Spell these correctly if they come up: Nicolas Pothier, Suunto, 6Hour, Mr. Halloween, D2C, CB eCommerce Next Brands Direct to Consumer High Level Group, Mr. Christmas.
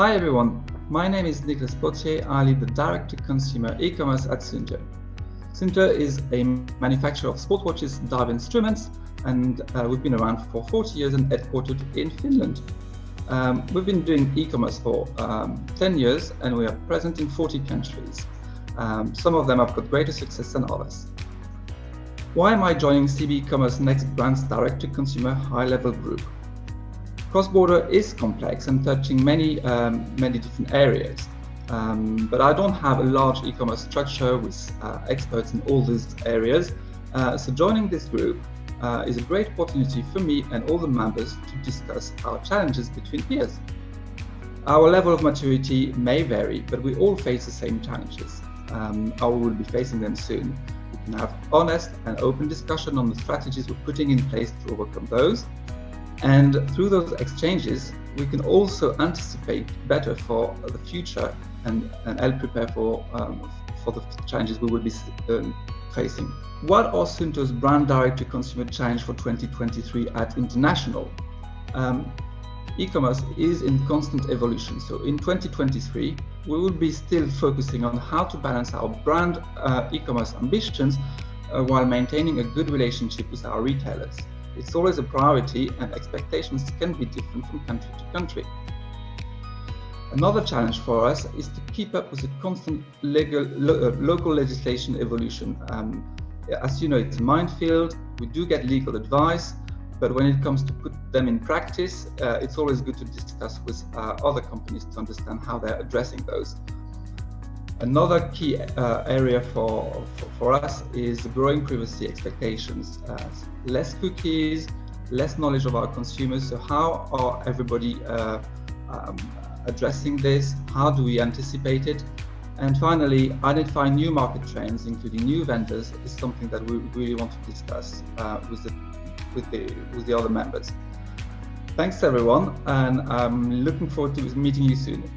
Hi everyone, my name is Nicolas Pothier. I lead the direct-to-consumer e-commerce at Suunto. Suunto is a manufacturer of sport watches, dive instruments, and we've been around for 40 years and headquartered in Finland. We've been doing e-commerce for 10 years and we are present in 40 countries. Some of them have got greater success than others. Why am I joining CB eCommerce Next Brands Direct to Consumer High Level Group? Cross-border is complex and touching many different areas, but I don't have a large e-commerce structure with experts in all these areas, so joining this group is a great opportunity for me and all the members to discuss our challenges between peers. Our level of maturity may vary, but we all face the same challenges. I will be facing them soon. We can have honest and open discussion on the strategies we're putting in place to overcome those. And through those exchanges, we can also anticipate better for the future and help prepare for the challenges we will be facing. What are Suunto's brand direct-to-consumer challenge for 2023 at international? E-commerce is in constant evolution, so in 2023 we will be still focusing on how to balance our brand e-commerce ambitions while maintaining a good relationship with our retailers. It's always a priority and expectations can be different from country to country. Another challenge for us is to keep up with the constant local legislation evolution. As you know, it's a minefield. We do get legal advice, but when it comes to put them in practice, it's always good to discuss with other companies to understand how they're addressing those. Another key area for us is growing privacy expectations. Less cookies, less knowledge of our consumers. So how are everybody addressing this? How do we anticipate it? And finally, identifying new market trends, including new vendors, is something that we really want to discuss with the other members. Thanks everyone, and I'm looking forward to meeting you soon.